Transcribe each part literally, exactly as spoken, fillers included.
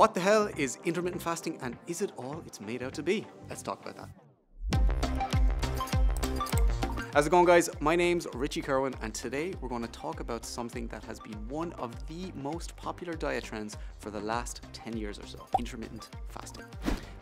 What the hell is intermittent fasting, and is it all it's made out to be? Let's talk about that. How's it going, guys? My name's Richie Kirwan, and today we're going to talk about something that has been one of the most popular diet trends for the last ten years or so, intermittent fasting.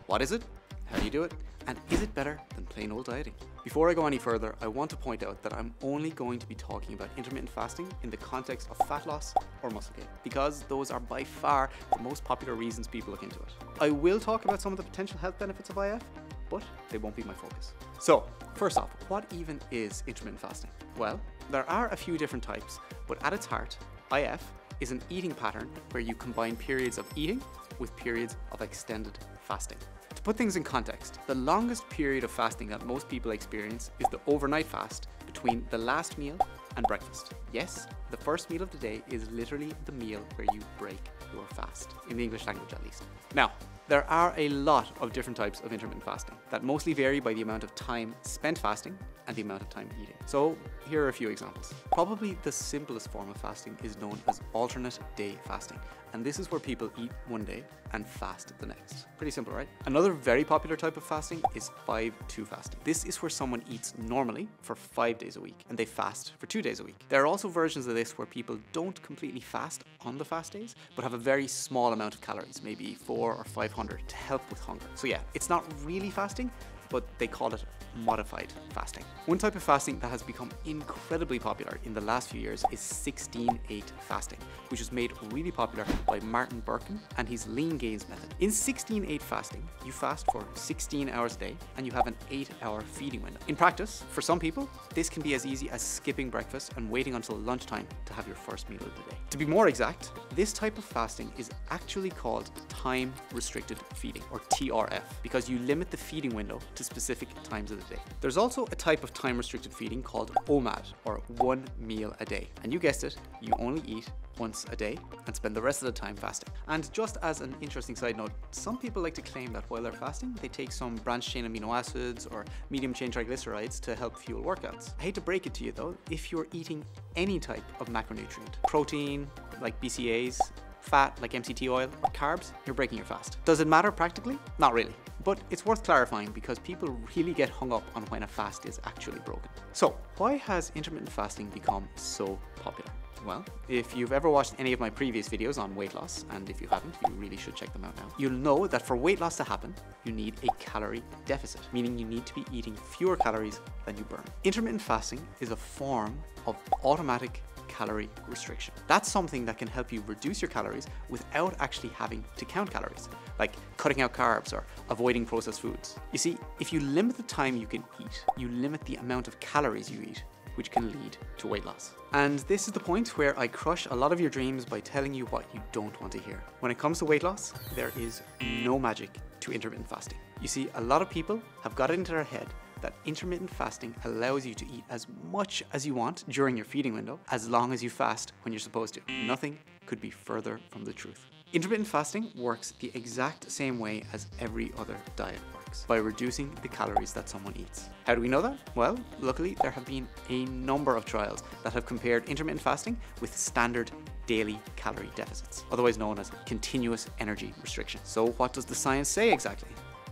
What is it? How do you do it? And is it better than plain old dieting? Before I go any further, I want to point out that I'm only going to be talking about intermittent fasting in the context of fat loss or muscle gain, because those are by far the most popular reasons people look into it. I will talk about some of the potential health benefits of I F, but they won't be my focus. So, first off, what even is intermittent fasting? Well, there are a few different types, but at its heart, I F is an eating pattern where you combine periods of eating with periods of extended fasting. To put things in context, the longest period of fasting that most people experience is the overnight fast between the last meal and breakfast. Yes, the first meal of the day is literally the meal where you break your fast, in the English language at least. Now, there are a lot of different types of intermittent fasting that mostly vary by the amount of time spent fasting and the amount of time eating. So here are a few examples. Probably the simplest form of fasting is known as alternate day fasting. And this is where people eat one day and fast the next. Pretty simple, right? Another very popular type of fasting is five two fasting. This is where someone eats normally for five days a week and they fast for two days a week. There are also versions of this where people don't completely fast on the fast days, but have a very small amount of calories, maybe four or five hundred to help with hunger. So yeah, it's not really fasting, but they call it modified fasting. One type of fasting that has become incredibly popular in the last few years is sixteen eight fasting, which was made really popular by Martin Berkhan and his Lean Gains method. In sixteen eight fasting, you fast for sixteen hours a day and you have an eight hour feeding window. In practice, for some people, this can be as easy as skipping breakfast and waiting until lunchtime to have your first meal of the day. To be more exact, this type of fasting is actually called time-restricted feeding, or T R F, because you limit the feeding window to specific times of the day. There's also a type of time-restricted feeding called O M A D, or one meal a day. And you guessed it, you only eat once a day and spend the rest of the time fasting. And just as an interesting side note, some people like to claim that while they're fasting, they take some branched-chain amino acids or medium-chain triglycerides to help fuel workouts. I hate to break it to you though, if you're eating any type of macronutrient, protein like B C A As, fat like M C T oil, or carbs, you're breaking your fast. Does it matter practically? Not really. But it's worth clarifying because people really get hung up on when a fast is actually broken. So why has intermittent fasting become so popular? Well, if you've ever watched any of my previous videos on weight loss, and if you haven't, you really should check them out now, you'll know that for weight loss to happen, you need a calorie deficit, meaning you need to be eating fewer calories than you burn. Intermittent fasting is a form of automatic calorie restriction. That's something that can help you reduce your calories without actually having to count calories, like cutting out carbs or avoiding processed foods. You see, if you limit the time you can eat, you limit the amount of calories you eat, which can lead to weight loss. And this is the point where I crush a lot of your dreams by telling you what you don't want to hear. When it comes to weight loss, there is no magic to intermittent fasting. You see, a lot of people have got it into their head that intermittent fasting allows you to eat as much as you want during your feeding window, as long as you fast when you're supposed to. Nothing could be further from the truth. Intermittent fasting works the exact same way as every other diet works, by reducing the calories that someone eats. How do we know that? Well, luckily there have been a number of trials that have compared intermittent fasting with standard daily calorie deficits, otherwise known as continuous energy restriction. So what does the science say exactly?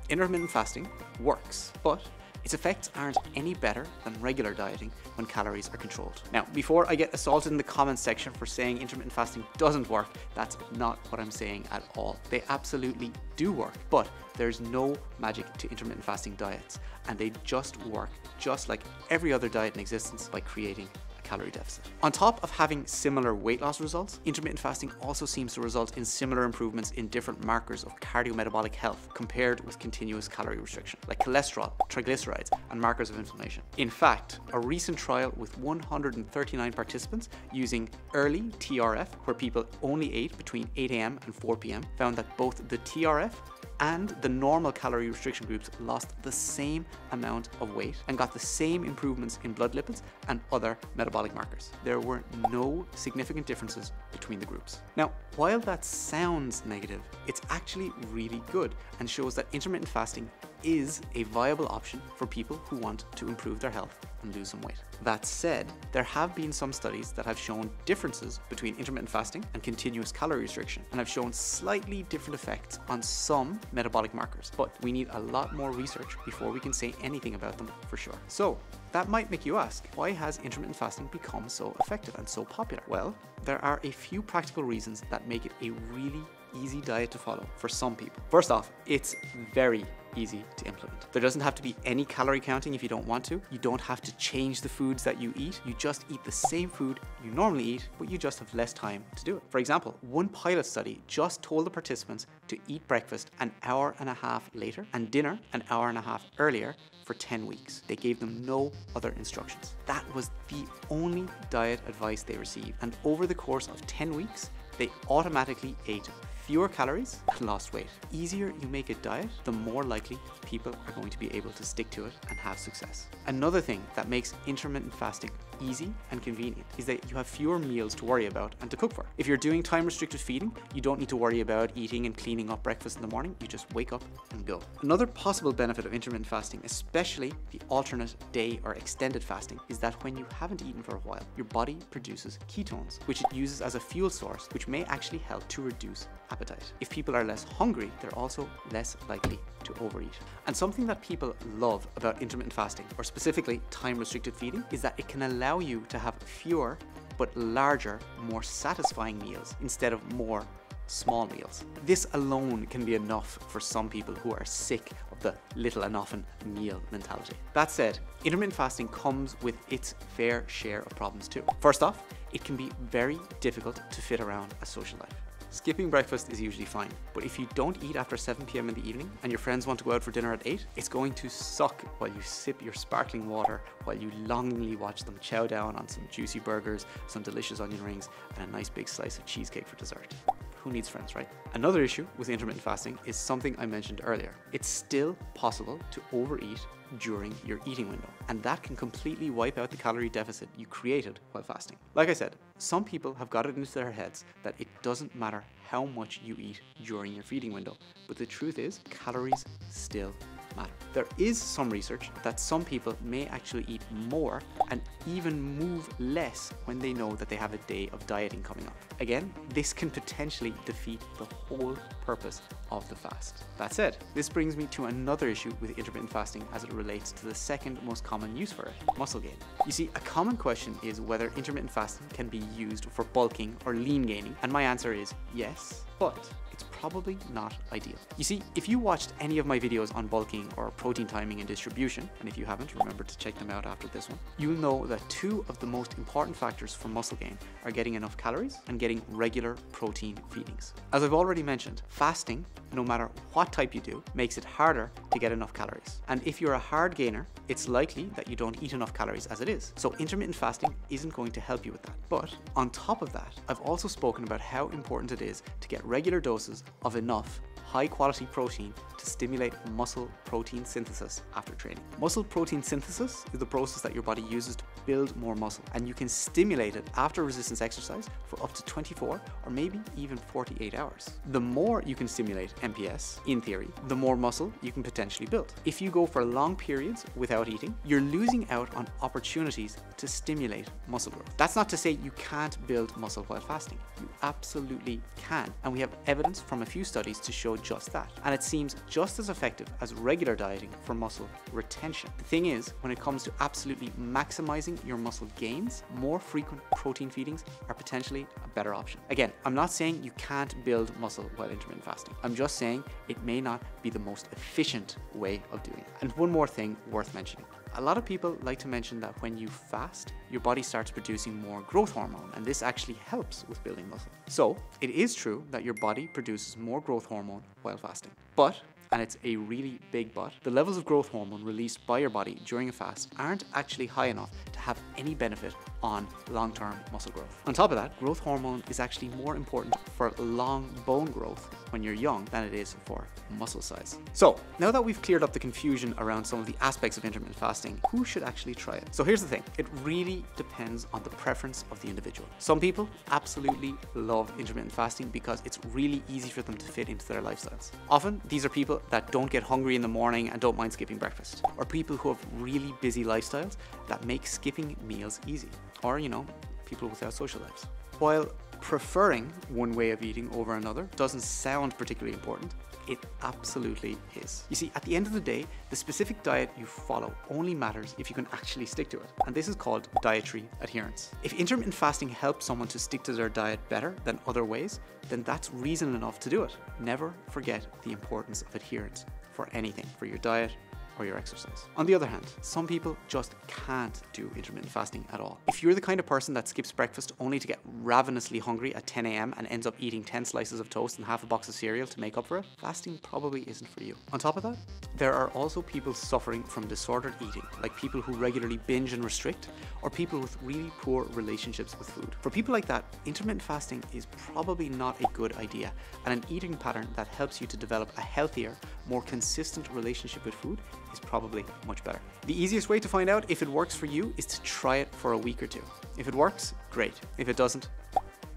Intermittent fasting works, but its effects aren't any better than regular dieting when calories are controlled. Now, before I get assaulted in the comments section for saying intermittent fasting doesn't work, that's not what I'm saying at all. They absolutely do work, but there's no magic to intermittent fasting diets, and they just work just like every other diet in existence by creating calorie deficit. On top of having similar weight loss results, intermittent fasting also seems to result in similar improvements in different markers of cardiometabolic health compared with continuous calorie restriction, like cholesterol, triglycerides, and markers of inflammation. In fact, a recent trial with one hundred thirty-nine participants using early T R F, where people only ate between eight A M and four P M, found that both the T R F and the normal calorie restriction groups lost the same amount of weight and got the same improvements in blood lipids and other metabolic markers. There were no significant differences between the groups. Now, while that sounds negative, it's actually really good and shows that intermittent fasting is a viable option for people who want to improve their health and lose some weight. That said, there have been some studies that have shown differences between intermittent fasting and continuous calorie restriction and have shown slightly different effects on some metabolic markers, but we need a lot more research before we can say anything about them for sure. So that might make you ask, why has intermittent fasting become so effective and so popular? Well, there are a few practical reasons that make it a really easy diet to follow for some people. First off, it's very easy to implement. There doesn't have to be any calorie counting if you don't want to. You don't have to change the foods that you eat. You just eat the same food you normally eat, but you just have less time to do it. For example, one pilot study just told the participants to eat breakfast an hour and a half later and dinner an hour and a half earlier for ten weeks. They gave them no other instructions. That was the only diet advice they received. And over the course of ten weeks, they automatically ate fewer calories and lost weight. The easier you make a diet, the more likely people are going to be able to stick to it and have success. Another thing that makes intermittent fasting easy and convenient is that you have fewer meals to worry about and to cook for. If you're doing time restricted feeding, you don't need to worry about eating and cleaning up breakfast in the morning. You just wake up and go. Another possible benefit of intermittent fasting, especially the alternate day or extended fasting, is that when you haven't eaten for a while, your body produces ketones, which it uses as a fuel source, which may actually help to reduce appetite. If people are less hungry, they're also less likely to overeat. And something that people love about intermittent fasting, or specifically time restricted feeding, is that it can allow you to have fewer but larger, more satisfying meals instead of more small meals. This alone can be enough for some people who are sick of the little and often meal mentality. That said, intermittent fasting comes with its fair share of problems too. First off, it can be very difficult to fit around a social life. Skipping breakfast is usually fine, but if you don't eat after seven p m in the evening and your friends want to go out for dinner at eight, it's going to suck while you sip your sparkling water, while you longingly watch them chow down on some juicy burgers, some delicious onion rings, and a nice big slice of cheesecake for dessert. Who needs friends, right? Another issue with intermittent fasting is something I mentioned earlier. It's still possible to overeat during your eating window, and that can completely wipe out the calorie deficit you created while fasting. Like I said, some people have got it into their heads that it doesn't matter how much you eat during your feeding window, but the truth is calories still matter. There is some research that some people may actually eat more and even move less when they know that they have a day of dieting coming up. Again, this can potentially defeat the whole purpose of the fast. That said, this brings me to another issue with intermittent fasting as it relates to the second most common use for it, muscle gain. You see, a common question is whether intermittent fasting can be used for bulking or lean gaining, and my answer is yes, but it's probably not ideal. You see, if you watched any of my videos on bulking or protein timing and distribution, and if you haven't, remember to check them out after this one, you'll know that two of the most important factors for muscle gain are getting enough calories and getting regular protein feedings. As I've already mentioned, fasting, no matter what type you do, makes it harder to get enough calories. And if you're a hard gainer, it's likely that you don't eat enough calories as it is. So intermittent fasting isn't going to help you with that. But on top of that, I've also spoken about how important it is to get regular doses of enough high quality protein to stimulate muscle protein synthesis after training. Muscle protein synthesis is the process that your body uses to build more muscle, and you can stimulate it after resistance exercise for up to twenty-four or maybe even forty-eight hours. The more you can stimulate M P S, in theory, the more muscle you can potentially build. If you go for long periods without eating, you're losing out on opportunities to stimulate muscle growth. That's not to say you can't build muscle while fasting. You absolutely can, and we have evidence from a few studies to show just that, and it seems just as effective as regular dieting for muscle retention. The thing is, when it comes to absolutely maximizing your muscle gains, more frequent protein feedings are potentially a better option. Again, I'm not saying you can't build muscle while intermittent fasting. I'm just saying it may not be the most efficient way of doing it. And one more thing worth mentioning. A lot of people like to mention that when you fast, your body starts producing more growth hormone, and this actually helps with building muscle. So it is true that your body produces more growth hormone while fasting, but, and it's a really big but, the levels of growth hormone released by your body during a fast aren't actually high enough to have any benefit on long-term muscle growth. On top of that, growth hormone is actually more important for long bone growth when you're young than it is for muscle size. So now that we've cleared up the confusion around some of the aspects of intermittent fasting, fasting, who should actually try it? So here's the thing, it really depends on the preference of the individual. Some people absolutely love intermittent fasting because it's really easy for them to fit into their lifestyles. Often, these are people that don't get hungry in the morning and don't mind skipping breakfast, or people who have really busy lifestyles that make skipping meals easy, or, you know, people without social lives. While preferring one way of eating over another doesn't sound particularly important, it absolutely is. You see, at the end of the day, the specific diet you follow only matters if you can actually stick to it. And this is called dietary adherence. If intermittent fasting helps someone to stick to their diet better than other ways, then that's reason enough to do it. Never forget the importance of adherence for anything, for your diet, or your exercise. On the other hand, some people just can't do intermittent fasting at all. If you're the kind of person that skips breakfast only to get ravenously hungry at ten A M and ends up eating ten slices of toast and half a box of cereal to make up for it, fasting probably isn't for you. On top of that, there are also people suffering from disordered eating, like people who regularly binge and restrict, or people with really poor relationships with food. For people like that, intermittent fasting is probably not a good idea, and an eating pattern that helps you to develop a healthier, more consistent relationship with food is probably much better. The easiest way to find out if it works for you is to try it for a week or two. If it works, great. If it doesn't,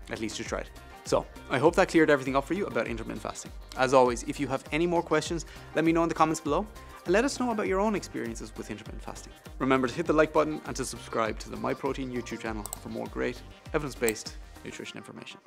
at least you tried. So, I hope that cleared everything up for you about intermittent fasting. As always, if you have any more questions, let me know in the comments below, and let us know about your own experiences with intermittent fasting. Remember to hit the like button and to subscribe to the MyProtein YouTube channel for more great, evidence-based nutrition information.